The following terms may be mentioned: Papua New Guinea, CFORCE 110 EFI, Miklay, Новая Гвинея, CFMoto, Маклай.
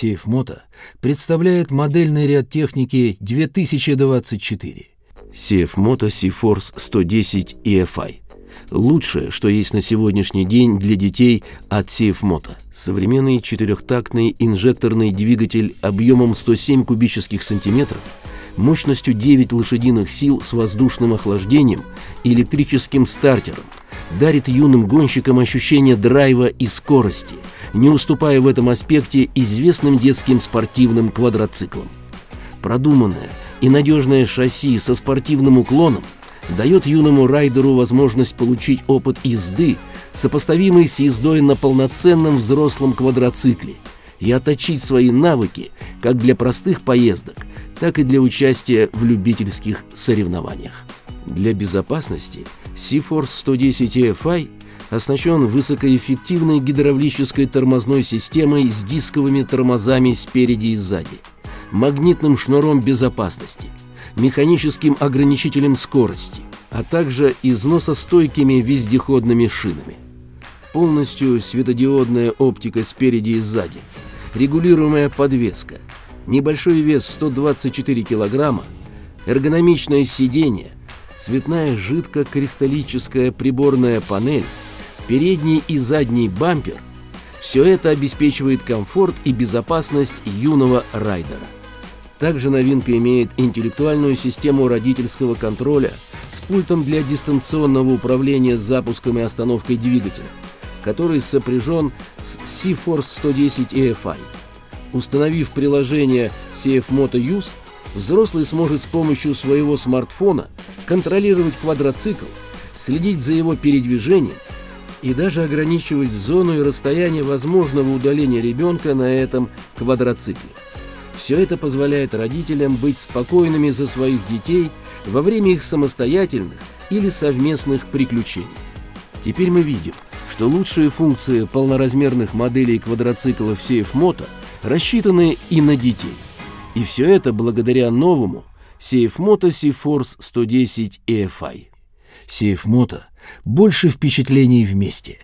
CFMoto представляет модельный ряд техники 2024. CFMoto CFORCE 110 EFI. Лучшее, что есть на сегодняшний день для детей от CFMoto. Современный четырехтактный инжекторный двигатель объемом 107 кубических сантиметров, мощностью 9 лошадиных сил с воздушным охлаждением и электрическим стартером, дарит юным гонщикам ощущение драйва и скорости, не уступая в этом аспекте известным детским спортивным квадроциклам. Продуманное и надежное шасси со спортивным уклоном дает юному райдеру возможность получить опыт езды, сопоставимый с ездой на полноценном взрослом квадроцикле, и отточить свои навыки как для простых поездок, так и для участия в любительских соревнованиях. Для безопасности CFORCE 110 EFI оснащен высокоэффективной гидравлической тормозной системой с дисковыми тормозами спереди и сзади, магнитным шнуром безопасности, механическим ограничителем скорости, а также износостойкими вездеходными шинами. Полностью светодиодная оптика спереди и сзади, регулируемая подвеска, небольшой вес в 124 кг, эргономичное сиденье, цветная жидкокристаллическая приборная панель, передний и задний бампер – все это обеспечивает комфорт и безопасность юного райдера. Также новинка имеет интеллектуальную систему родительского контроля с пультом для дистанционного управления запуском и остановкой двигателя, который сопряжен с CFORCE 110 EFI. Установив приложение CFMoto Use, взрослый сможет с помощью своего смартфона контролировать квадроцикл, следить за его передвижением и даже ограничивать зону и расстояние возможного удаления ребенка на этом квадроцикле. Все это позволяет родителям быть спокойными за своих детей во время их самостоятельных или совместных приключений. Теперь мы видим, что лучшие функции полноразмерных моделей квадроциклов CFMoto рассчитаны и на детей. И все это благодаря новому CFMoto CFORCE 110 EFI. CFMoto – больше впечатлений вместе.